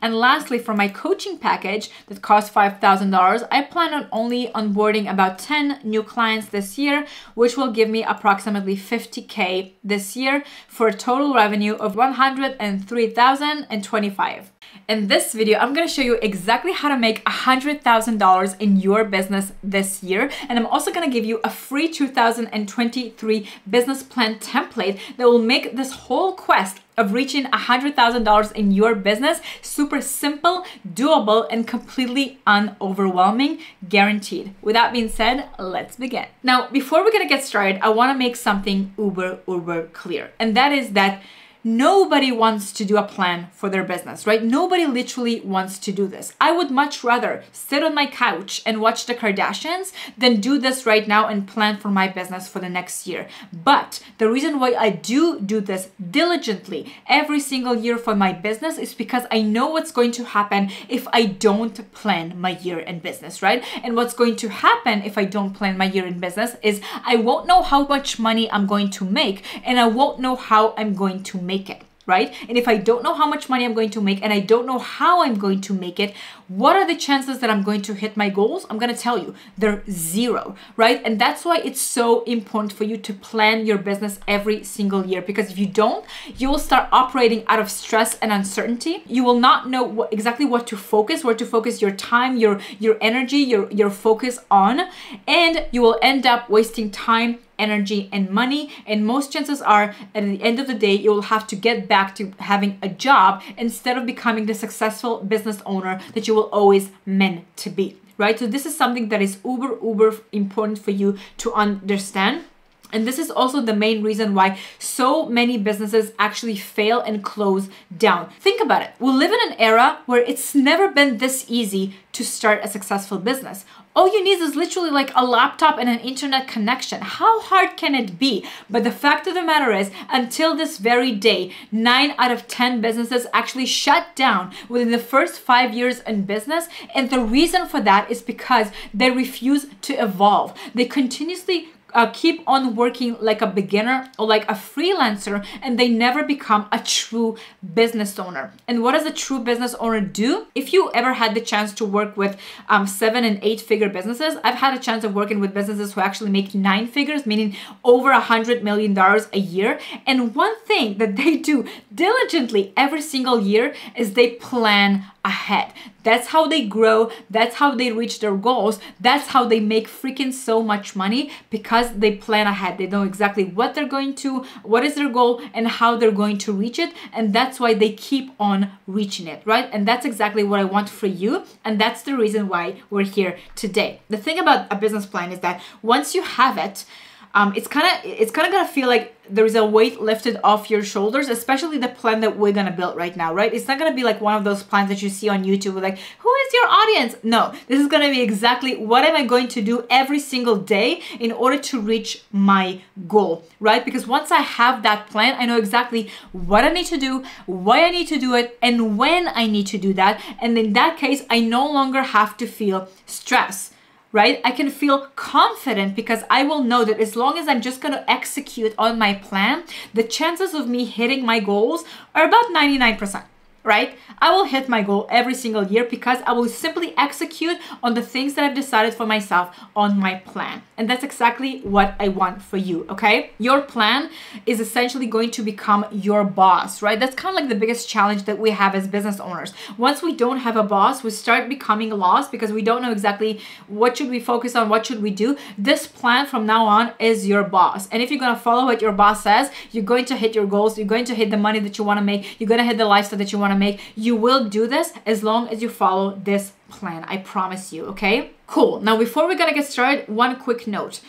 And lastly, for my coaching package that costs $5,000, I plan on only onboarding about 10 new clients this year, which will give me approximately $50K this year for a total revenue of $103,025. In this video, I'm going to show you exactly how to make $100,000 in your business this year. And I'm also going to give you a free 2023 business plan template that will make this whole quest of reaching $100,000 in your business super simple, doable, and completely un-overwhelming, guaranteed. With that being said, let's begin. Now, before we're going to get started, I want to make something uber clear. And that is that nobody wants to do a plan for their business, right? Nobody literally wants to do this. I would much rather sit on my couch and watch the Kardashians than do this right now and plan for my business for the next year. But the reason why I do this diligently every single year for my business is because I know what's going to happen if I don't plan my year in business, right? And what's going to happen if I don't plan my year in business is I won't know how much money I'm going to make, and I won't know how I'm going to make it, right? And if I don't know how much money I'm going to make and I don't know how I'm going to make it, what are the chances that I'm going to hit my goals? I'm going to tell you, they're zero, right? And that's why it's so important for you to plan your business every single year, because if you don't, you will start operating out of stress and uncertainty. You will not know exactly what to focus, where to focus your time, your energy, your focus on, and you will end up wasting time, energy, and money. And most chances are at the end of the day, you will have to get back to having a job instead of becoming the successful business owner that you will always meant to be, right? So this is something that is uber important for you to understand. And this is also the main reason why so many businesses actually fail and close down. Think about it. We live in an era where it's never been this easy to start a successful business. All you need is literally like a laptop and an internet connection. How hard can it be? But the fact of the matter is, until this very day, 9 out of 10 businesses actually shut down within the first 5 years in business. And the reason for that is because they refuse to evolve. They continuously keep on working like a beginner or like a freelancer, and they never become a true business owner. And what does a true business owner do? If you ever had the chance to work with 7- and 8-figure businesses, I've had a chance of working with businesses who actually make 9 figures, meaning over $100 million a year. And one thing that they do diligently every single year is they plan ahead. That's how they grow. That's how they reach their goals. That's how they make freaking so much money, because they plan ahead. They know exactly what they're going to, what is their goal, and how they're going to reach it. And that's why they keep on reaching it, right? And that's exactly what I want for you. And that's the reason why we're here today. The thing about a business plan is that once you have it, it's kind of gonna feel like there is a weight lifted off your shoulders, especially the plan that we're gonna build right now, right? It's not gonna be like one of those plans that you see on YouTube, like, who is your audience? No, this is gonna be exactly what am I going to do every single day in order to reach my goal, right? Because once I have that plan, I know exactly what I need to do, why I need to do it, and when I need to do that. And in that case, I no longer have to feel stress, right? I can feel confident because I will know that as long as I'm just going to execute on my plan, the chances of me hitting my goals are about 99%, right? I will hit my goal every single year because I will simply execute on the things that I've decided for myself on my plan. And that's exactly what I want for you, okay? Your plan is essentially going to become your boss, right? That's kind of like the biggest challenge that we have as business owners. Once we don't have a boss, we start becoming lost because we don't know exactly what should we focus on, what should we do. This plan from now on is your boss. And if you're going to follow what your boss says, you're going to hit your goals, you're going to hit the money that you want to make, you're going to hit the lifestyle that you want to make. You will do this as long as you follow this plan. I promise you, okay? Cool. Now, before we're gonna get started, one quick note.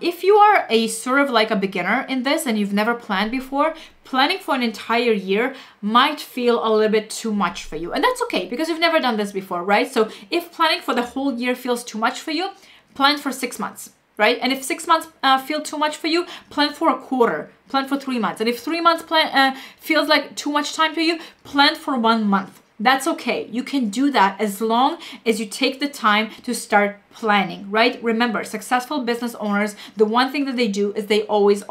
If you are a sort of like a beginner in this and you've never planned before, planning for an entire year might feel a little bit too much for you. And that's okay because you've never done this before, right? So if planning for the whole year feels too much for you, plan for 6 months, right? And if 6 months feel too much for you, plan for a quarter. Plan for 3 months. And if 3 months feels like too much time to you, plan for 1 month, That's okay. You can do that as long as you take the time to start planning, right? Remember, successful business owners, the one thing that they do is they always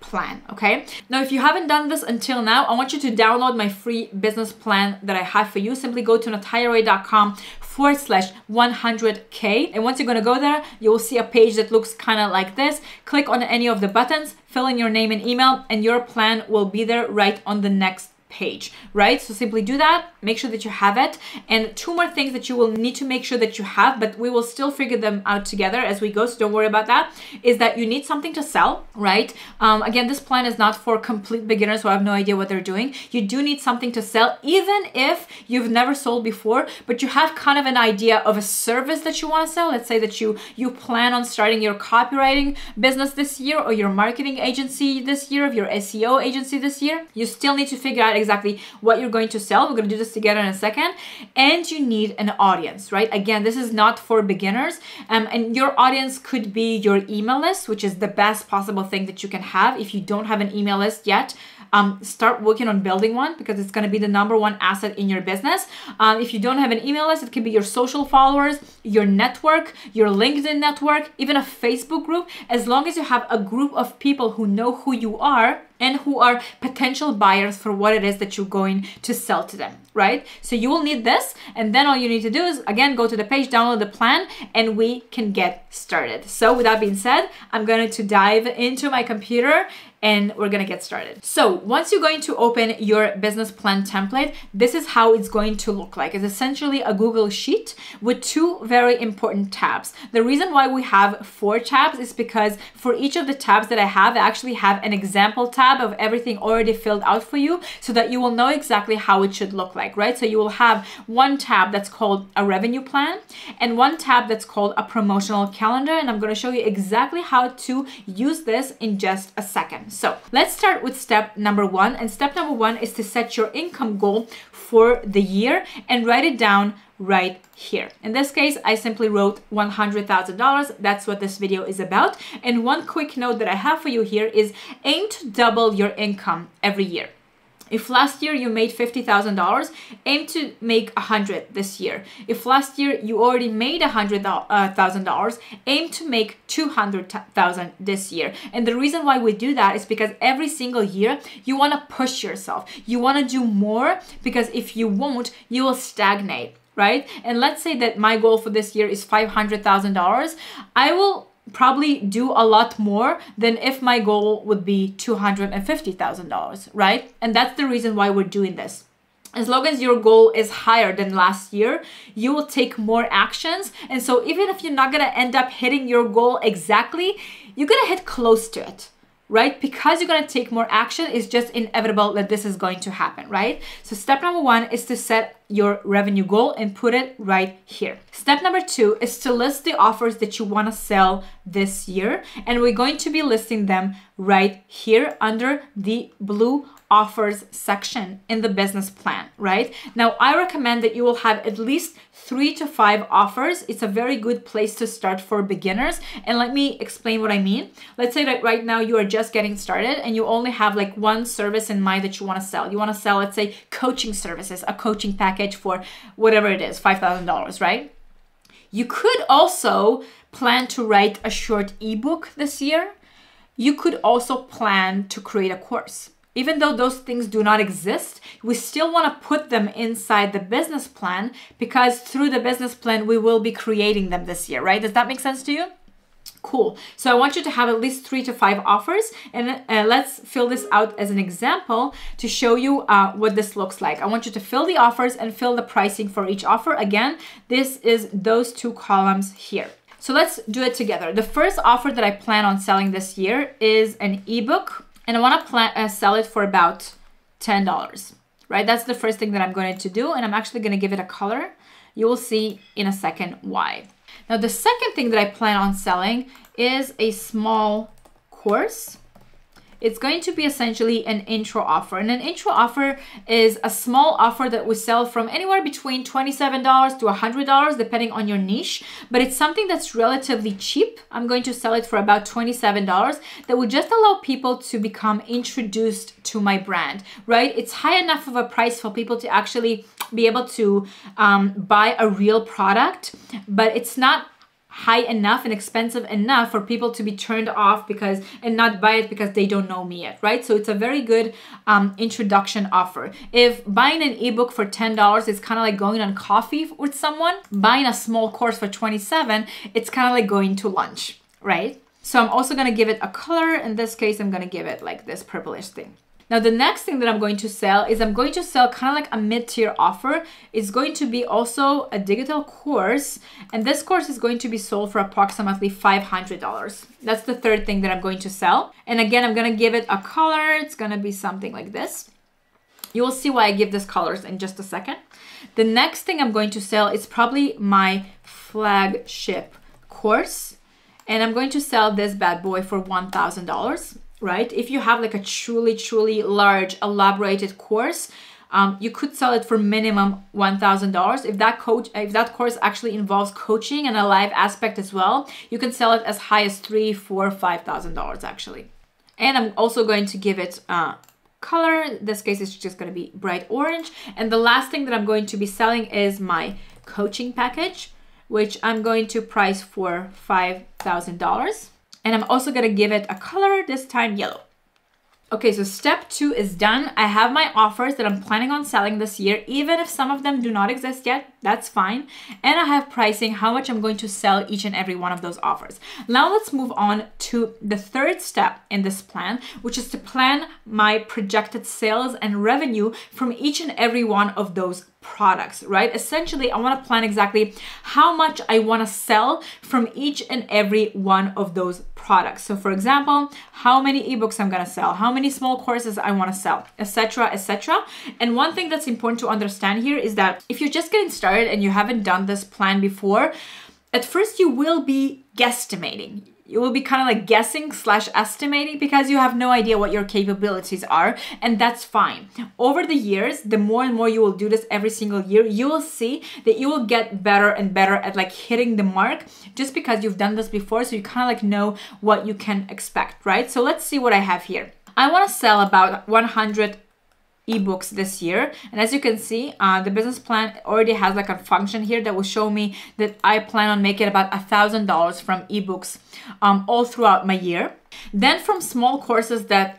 plan, okay? Now, if you haven't done this until now, I want you to download my free business plan that I have for you. Simply go to nataliaray.com/100K. And once you're gonna go there, you will see a page that looks kind of like this. Click on any of the buttons, fill in your name and email, and your plan will be there right on the next page, right? So simply do that, make sure that you have it. And two more things that you will need to make sure that you have, but we will still figure them out together as we go, so don't worry about that, is that you need something to sell, right? Again, this plan is not for complete beginners who have no idea what they're doing. You do need something to sell, even if you've never sold before, but you have kind of an idea of a service that you want to sell. Let's say that you plan on starting your copywriting business this year, or your marketing agency this year, or your SEO agency this year. You still need to figure out exactly what you're going to sell. We're going to do this together in a second. And you need an audience, right? Again, this is not for beginners. And your audience could be your email list, which is the best possible thing that you can have. If you don't have an email list yet, start working on building one, because it's going to be the #1 asset in your business. If you don't have an email list, it could be your social followers, your network, your LinkedIn network, even a Facebook group. As long as you have a group of people who know who you are and who are potential buyers for what it is that you're going to sell to them, right? So you will need this, and then all you need to do is, again, go to the page, download the plan, and we can get started. So with that being said, I'm going to dive into my computer and we're gonna get started. So once you're going to open your business plan template, this is how it's going to look like. It's essentially a Google Sheet with two very important tabs. The reason why we have 4 tabs is because for each of the tabs that I have, I actually have an example tab of everything already filled out for you, so that you will know exactly how it should look like, right? So you will have one tab that's called a revenue plan and one tab that's called a promotional calendar. And I'm gonna show you exactly how to use this in just a second. So let's start with step #1. And step #1 is to set your income goal for the year and write it down right here. In this case, I simply wrote $100,000. That's what this video is about. And one quick note that I have for you here is aim to double your income every year. If last year you made $50,000, aim to make $100,000 this year. If last year you already made $100,000, aim to make $200,000 this year. And the reason why we do that is because every single year you want to push yourself. You want to do more, because if you won't, you will stagnate, right? And let's say that my goal for this year is $500,000. I will probably do a lot more than if my goal would be $250,000, right? And that's the reason why we're doing this. As long as your goal is higher than last year, you will take more actions. And so even if you're not gonna end up hitting your goal exactly, you're gonna hit close to it, right? Because you're gonna take more action, it's just inevitable that this is going to happen, right? So step #1 is to set your revenue goal and put it right here. Step #2 is to list the offers that you want to sell this year, and we're going to be listing them right here under the blue offers section in the business plan, right? Now, I recommend that you will have at least 3 to 5 offers. It's a very good place to start for beginners, and let me explain what I mean. Let's say that right now you are just getting started and you only have like one service in mind that you want to sell. You want to sell, let's say, coaching services, a coaching package for whatever it is, $5,000, right? You could also plan to write a short ebook this year. You could also plan to create a course. Even though those things do not exist, we still want to put them inside the business plan, because through the business plan, we will be creating them this year, right? Does that make sense to you? Cool. So I want you to have at least 3 to 5 offers, and let's fill this out as an example to show you what this looks like. I want you to fill the offers and fill the pricing for each offer. Again, this is those two columns here. So let's do it together. The first offer that I plan on selling this year is an ebook, and I want to sell it for about $10, right? That's the first thing that I'm going to do, and I'm actually going to give it a color. You will see in a second why. Now, the second thing that I plan on selling is a small course, It's going to be essentially an intro offer, and an intro offer is a small offer that we sell from anywhere between $27 to $100 depending on your niche, but it's something that's relatively cheap. I'm going to sell it for about $27 that would just allow people to become introduced to my brand, right? It's high enough of a price for people to actually be able to buy a real product, but it's not high enough and expensive enough for people to be turned off because and not buy it because they don't know me yet, right? So it's a very good introduction offer. If buying an ebook for $10 is kind of like going on coffee with someone, buying a small course for $27, it's kind of like going to lunch, right? So I'm also going to give it a color. In this case, I'm going to give it like this purplish thing. Now, the next thing that I'm going to sell is I'm going to sell kind of like a mid-tier offer. It's going to be also a digital course, and this course is going to be sold for approximately $500. That's the third thing that I'm going to sell. And again, I'm going to give it a color. It's going to be something like this. You will see why I give this colors in just a second. The next thing I'm going to sell is probably my flagship course, and I'm going to sell this bad boy for $1,000. Right? If you have like a truly, truly large elaborated course, you could sell it for minimum $1,000. If that course actually involves coaching and a live aspect as well, you can sell it as high as $3,000, $4,000, $5,000 actually. And I'm also going to give it color. In this case, it's just going to be bright orange. And the last thing that I'm going to be selling is my coaching package, which I'm going to price for $5,000. And I'm also gonna give it a color, this time yellow. Okay, so step two is done. I have my offers that I'm planning on selling this year, even if some of them do not exist yet, that's fine. And I have pricing, how much I'm going to sell each and every one of those offers. Now let's move on to the third step in this plan, which is to plan my projected sales and revenue from each and every one of those products, right? Essentially, I want to plan exactly how much I want to sell from each and every one of those products. So for example, how many ebooks I'm going to sell, how many small courses I want to sell, etc., etc. And one thing that's important to understand here is that if you're just getting started and you haven't done this plan before, at first you will be guesstimating. You will be kind of like guessing/estimating because you have no idea what your capabilities are, and that's fine. Over the years, the more and more you will do this every single year, you will see that you will get better and better at like hitting the mark just because you've done this before, so you kind of like know what you can expect, right? So let's see what I have here. I want to sell about 100 ebooks this year, and as you can see, the business plan already has like a function here that will show me that I plan on making about $1,000 from ebooks all throughout my year. Then from small courses that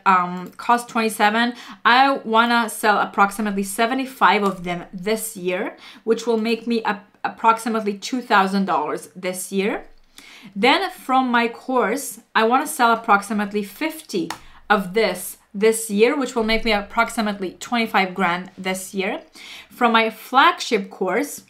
cost $27, I wanna sell approximately 75 of them this year, which will make me approximately $2,000 this year. Then from my course, I want to sell approximately 50 of this year, which will make me approximately 25 grand this year. From my flagship course,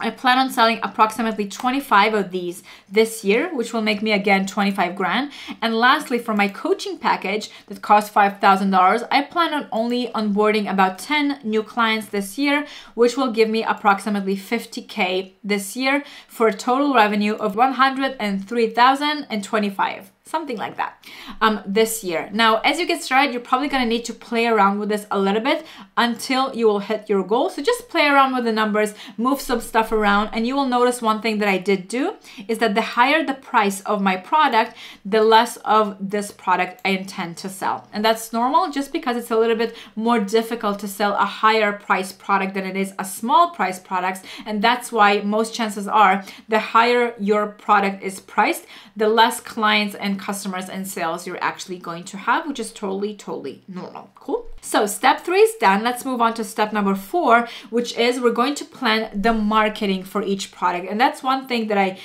I plan on selling approximately 25 of these this year, which will make me again 25 grand. And lastly, for my coaching package that costs $5,000, I plan on only onboarding about 10 new clients this year, which will give me approximately 50K this year for a total revenue of $103,025. Something like that this year. Now, as you get started, you're probably going to need to play around with this a little bit until you will hit your goal. So just play around with the numbers, move some stuff around, and you will notice one thing that I did do is that the higher the price of my product, the less of this product I intend to sell. And that's normal just because it's a little bit more difficult to sell a higher price product than it is a small price product. And that's why most chances are the higher your product is priced, the less clients and customers and sales you're actually going to have, which is totally, totally normal. Cool. So step three is done. Let's move on to step number four, which is we're going to plan the marketing for each product. And that's one thing that I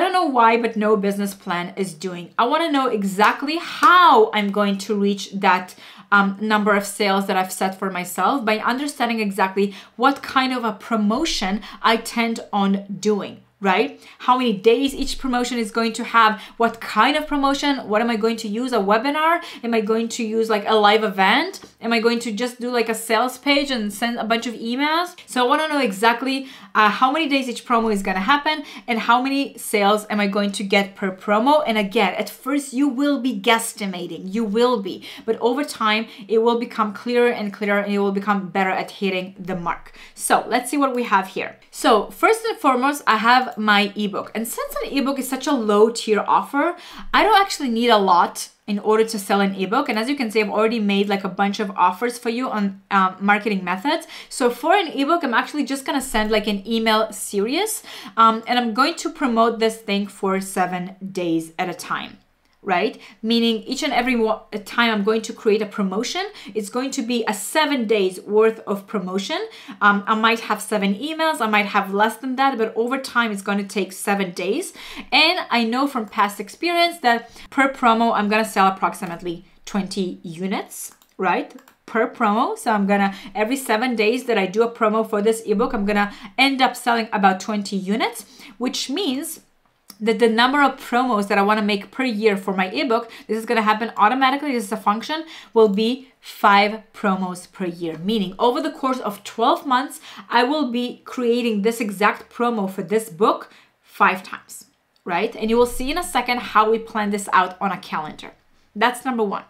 don't know why, but no business plan is doing. I want to know exactly how I'm going to reach that number of sales that I've set for myself by understanding exactly what kind of a promotion I tend on doing. right? How many days each promotion is going to have, what kind of promotion, what am I going to use, a webinar? Am I going to use like a live event? Am I going to just do like a sales page and send a bunch of emails? So I want to know exactly how many days each promo is going to happen and how many sales am I going to get per promo. And again, at first you will be guesstimating, you will be, but over time it will become clearer and clearer and you will become better at hitting the mark. So let's see what we have here. So first and foremost, I have my ebook, and since an ebook is such a low tier offer, I don't actually need a lot in order to sell an ebook. And as you can see, I've already made like a bunch of offers for you on marketing methods. So for an ebook, I'm actually just gonna send like an email series and I'm going to promote this thing for 7 days at a time, right? Meaning each and every time I'm going to create a promotion, it's going to be a 7 days worth of promotion. I might have 7 emails, I might have less than that, but over time it's going to take 7 days. And I know from past experience that per promo, I'm going to sell approximately 20 units, right? Per promo. So I'm gonna, every 7 days that I do a promo for this ebook, I'm gonna end up selling about 20 units, which means that the number of promos that I want to make per year for my ebook, this is going to happen automatically, this is a function, will be 5 promos per year. Meaning over the course of 12 months, I will be creating this exact promo for this book 5 times, right? And you will see in a second how we plan this out on a calendar. That's number one.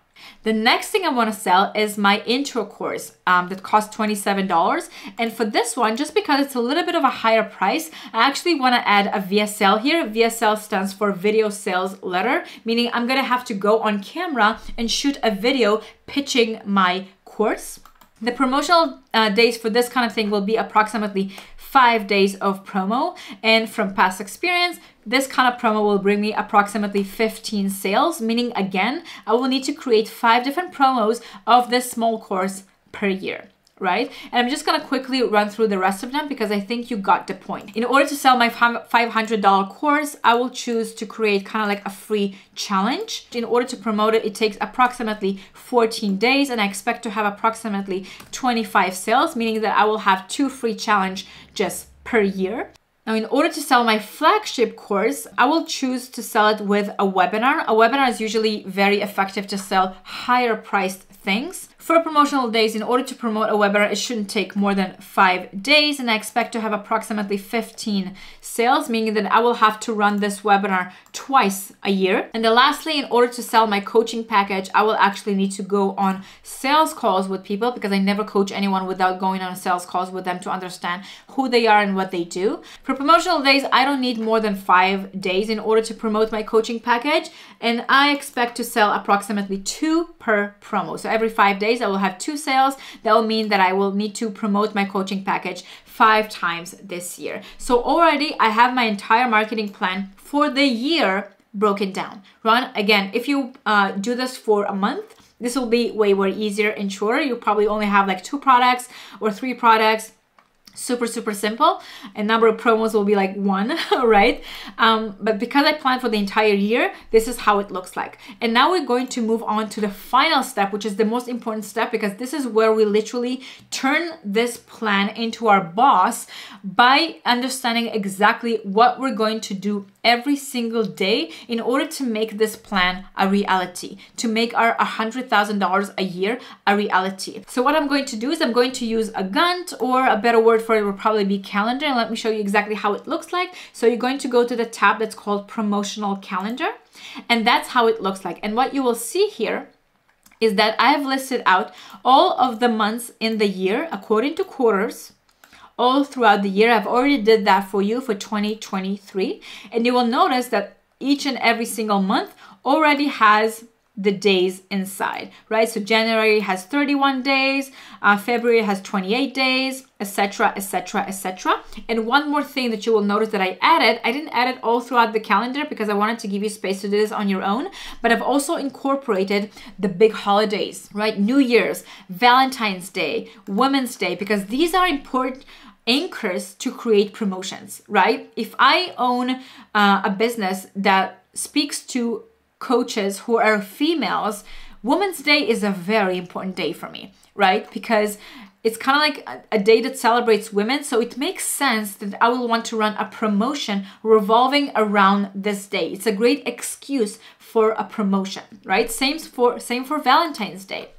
The next thing I want to sell is my intro course that costs $27. And for this one, just because it's a little bit of a higher price, I actually want to add a VSL here. VSL stands for video sales letter, meaning I'm going to have to go on camera and shoot a video pitching my course. The promotional days for this kind of thing will be approximately 5 days of promo. And from past experience, this kind of promo will bring me approximately 15 sales, meaning again, I will need to create 5 different promos of this small course per year, right? And I'm just gonna quickly run through the rest of them because I think you got the point. In order to sell my $500 course, I will choose to create kind of like a free challenge. In order to promote it, it takes approximately 14 days and I expect to have approximately 25 sales, meaning that I will have 2 free challenges just per year. Now, in order to sell my flagship course, I will choose to sell it with a webinar. A webinar is usually very effective to sell higher priced things. For promotional days, in order to promote a webinar, it shouldn't take more than 5 days. And I expect to have approximately 15 sales, meaning that I will have to run this webinar twice a year. And then lastly, in order to sell my coaching package, I will actually need to go on sales calls with people because I never coach anyone without going on sales calls with them to understand who they are and what they do. For promotional days, I don't need more than 5 days in order to promote my coaching package. And I expect to sell approximately 2 per promo. So every 5 days, I will have 2 sales. That will mean that I will need to promote my coaching package 5 times this year. So already I have my entire marketing plan for the year broken down. Run again, if you do this for a month, this will be way more easier and shorter. You probably only have like 2 products or 3 products. Super, super simple. And number of promos will be like 1, right? But because I planned for the entire year, this is how it looks like. And now we're going to move on to the final step, which is the most important step, because this is where we literally turn this plan into our boss by understanding exactly what we're going to do every single day in order to make this plan a reality, to make our $100,000 a year a reality. So what I'm going to do is I'm going to use a Gantt, or a better word for it will probably be calendar, and let me show you exactly how it looks like. So you're going to go to the tab that's called promotional calendar, and that's how it looks like. And what you will see here is that I have listed out all of the months in the year according to quarters all throughout the year. I've already did that for you for 2023, and you will notice that each and every single month already has the days inside, right? So January has 31 days, February has 28 days, etc., etc., etc. And one more thing that you will notice that I added, I didn't add it all throughout the calendar because I wanted to give you space to do this on your own, but I've also incorporated the big holidays, right? New Year's, Valentine's Day, Women's Day, because these are important anchors to create promotions, right? If I own a business that speaks to coaches who are females, Women's Day is a very important day for me, right? Because It's kind of like a day that celebrates women, so it makes sense that I will want to run a promotion revolving around this day. It's a great excuse for a promotion, right? Same for Valentine's Day.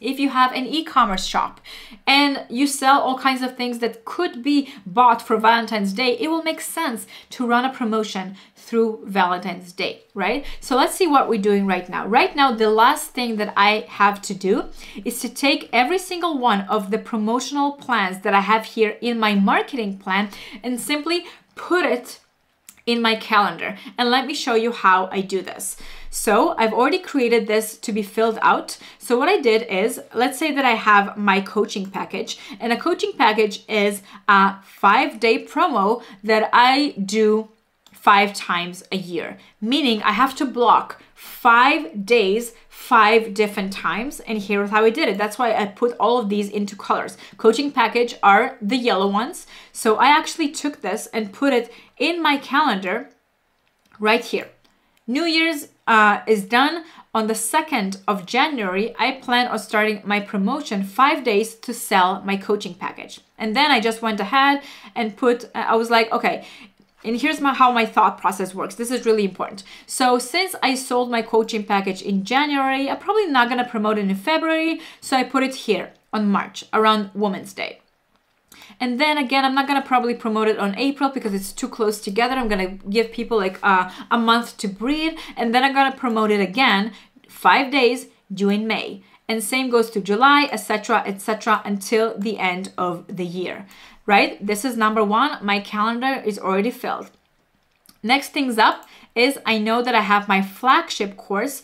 If you have an e-commerce shop and you sell all kinds of things that could be bought for Valentine's Day, it will make sense to run a promotion through Valentine's Day, right? So let's see what we're doing right now. Right now, the last thing that I have to do is to take every single one of the promotional plans that I have here in my marketing plan and simply put it in my calendar. And let me show you how I do this. So I've already created this to be filled out. So what I did is, let's say that I have my coaching package, and a coaching package is a 5-day promo that I do 5 times a year, meaning I have to block 5 days, 5 different times. And here's how I did it. That's why I put all of these into colors. Coaching package are the yellow ones. So I actually took this and put it in my calendar right here. New Year's is done. On the 2nd of January, I plan on starting my promotion, 5 days to sell my coaching package. And then I just went ahead and put, I was like, okay, and here's how my thought process works. This is really important. So since I sold my coaching package in January, I'm probably not going to promote it in February. So I put it here on March around Women's Day. And then again, I'm not going to probably promote it on April because it's too close together. I'm going to give people like a month to breathe. And then I'm going to promote it again, 5 days due in May. And same goes to July, etc., until the end of the year, right? This is number one. My calendar is already filled. Next things up is I know that I have my flagship course,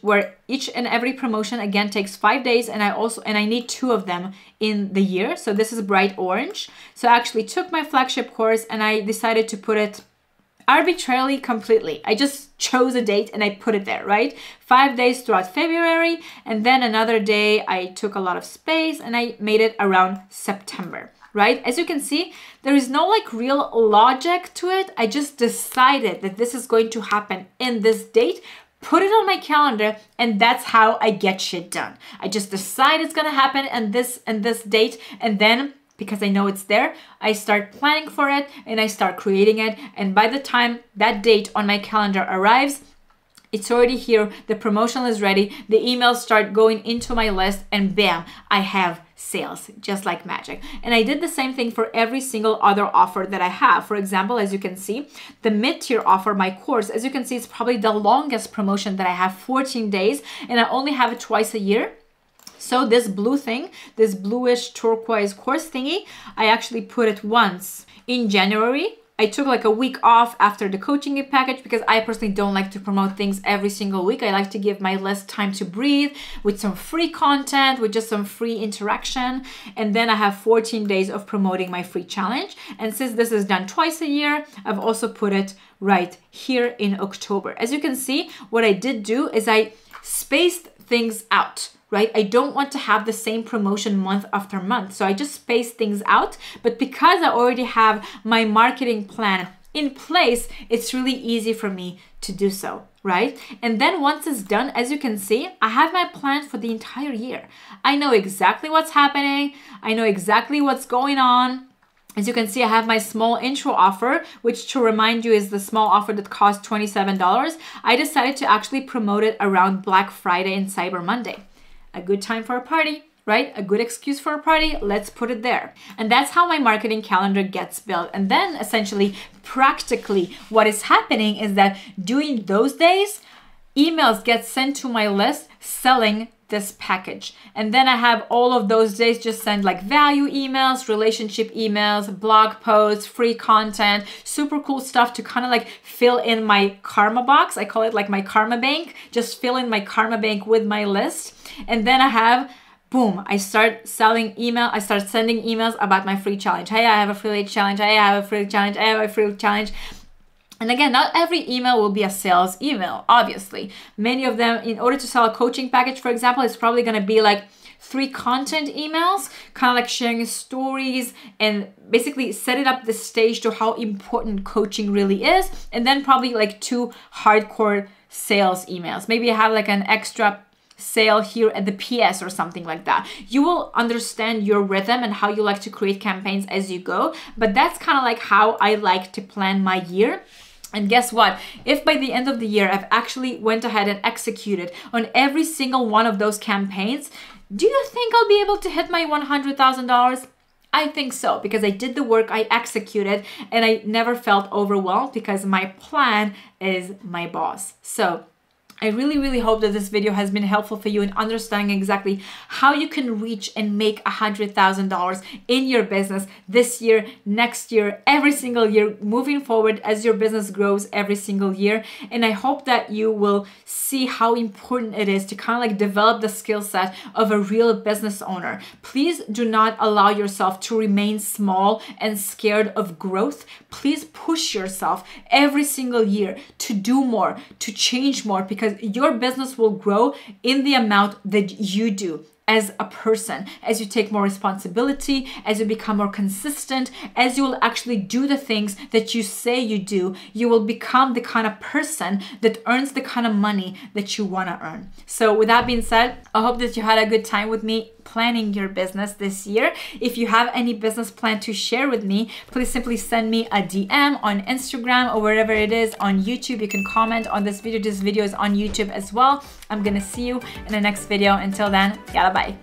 where each and every promotion again takes 5 days, and I need 2 of them in the year. So this is bright orange. So I actually took my flagship course and I decided to put it arbitrarily completely. I just chose a date and I put it there, right? 5 days throughout February, and then another day I took a lot of space and I made it around September. Right? As you can see, there is no like real logic to it. I just decided that this is going to happen in this date, put it on my calendar, and that's how I get shit done. I just decide it's gonna happen in this date, and then because I know it's there, I start planning for it and I start creating it. And by the time that date on my calendar arrives, it's already here, the promotion is ready, the emails start going into my list, and bam, I have sales, just like magic. And I did the same thing for every single other offer that I have. For example, as you can see, the mid-tier offer, my course, as you can see, it's probably the longest promotion that I have, 14 days, and I only have it twice a year. So this blue thing, this bluish turquoise course thingy, I actually put it once in January. I took like a week off after the coaching package because I personally don't like to promote things every single week. I like to give my list time to breathe with some free content, with just some free interaction. And then I have 14 days of promoting my free challenge. And since this is done twice a year, I've also put it right here in October. As you can see, what I did do is I spaced things out, right? I don't want to have the same promotion month after month. So I just space things out, but because I already have my marketing plan in place, it's really easy for me to do so, right? And then once it's done, as you can see, I have my plan for the entire year. I know exactly what's happening. I know exactly what's going on. As you can see, I have my small intro offer, which to remind you is the small offer that costs $27. I decided to actually promote it around Black Friday and Cyber Monday. A good time for a party, right? A good excuse for a party. Let's put it there. And that's how my marketing calendar gets built. And then essentially, practically, what is happening is that during those days, emails get sent to my list selling this package. And then I have all of those days just send like value emails, relationship emails, blog posts, free content, super cool stuff to kind of like fill in my karma box. I call it like my karma bank, just fill in my karma bank with my list. And then I have, boom, I start selling email. I start sending emails about my free challenge. Hey, I have a free challenge. Hey, I have a free challenge. I have a free challenge. And again, not every email will be a sales email, obviously. Many of them, in order to sell a coaching package, for example, it's probably going to be like 3 content emails, kind of like sharing stories and basically setting up the stage to how important coaching really is. And then probably like 2 hardcore sales emails. Maybe I have like an extra sale here at the PS or something like that. You will understand your rhythm and how you like to create campaigns as you go, but that's kind of like how I like to plan my year. And guess what? If by the end of the year I've actually went ahead and executed on every single one of those campaigns, do you think I'll be able to hit my $100,000? I think so, because I did the work, I executed, and I never felt overwhelmed because my plan is my boss. So I really hope that this video has been helpful for you in understanding exactly how you can reach and make $100,000 in your business this year, next year, every single year, moving forward as your business grows every single year. And I hope that you will see how important it is to kind of like develop the skill set of a real business owner. Please do not allow yourself to remain small and scared of growth. Please push yourself every single year to do more, to change more, because your business will grow in the amount that you do as a person, as you take more responsibility, as you become more consistent, as you will actually do the things that you say you do. You will become the kind of person that earns the kind of money that you want to earn. So with that being said, I hope that you had a good time with me planning your business this year. If you have any business plan to share with me, please simply send me a DM on Instagram or wherever it is on YouTube. You can comment on this video. This video is on YouTube as well. I'm gonna see you in the next video. Until then, yalla bye.